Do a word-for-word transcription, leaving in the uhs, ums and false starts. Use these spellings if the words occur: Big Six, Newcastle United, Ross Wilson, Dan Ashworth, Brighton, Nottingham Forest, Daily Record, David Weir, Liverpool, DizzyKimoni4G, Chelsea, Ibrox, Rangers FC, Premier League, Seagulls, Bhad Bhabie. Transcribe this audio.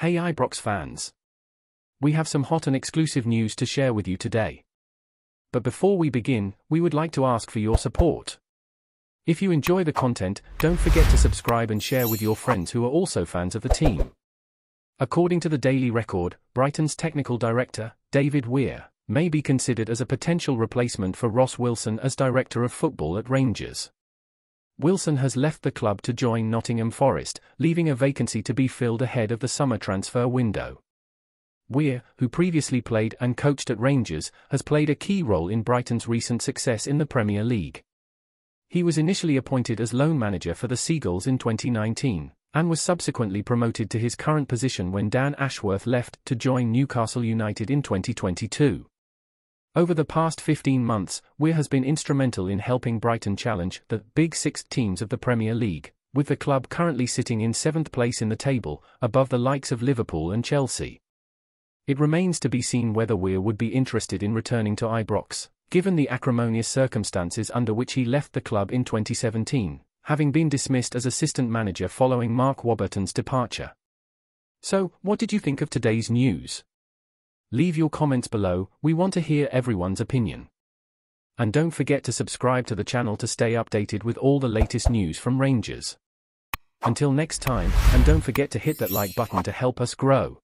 Hey Ibrox fans! We have some hot and exclusive news to share with you today. But before we begin, we would like to ask for your support. If you enjoy the content, don't forget to subscribe and share with your friends who are also fans of the team. According to the Daily Record, Brighton's technical director, David Weir, may be considered as a potential replacement for Ross Wilson as director of football at Rangers. Wilson has left the club to join Nottingham Forest, leaving a vacancy to be filled ahead of the summer transfer window. Weir, who previously played and coached at Rangers, has played a key role in Brighton's recent success in the Premier League. He was initially appointed as loan manager for the Seagulls in twenty nineteen, and was subsequently promoted to his current position when Dan Ashworth left to join Newcastle United in twenty twenty-two. Over the past fifteen months, Weir has been instrumental in helping Brighton challenge the Big Six teams of the Premier League, with the club currently sitting in seventh place in the table, above the likes of Liverpool and Chelsea. It remains to be seen whether Weir would be interested in returning to Ibrox, given the acrimonious circumstances under which he left the club in twenty seventeen, having been dismissed as assistant manager following Mark Warburton's departure. So, what did you think of today's news? Leave your comments below, we want to hear everyone's opinion. And don't forget to subscribe to the channel to stay updated with all the latest news from Rangers. Until next time, and don't forget to hit that like button to help us grow.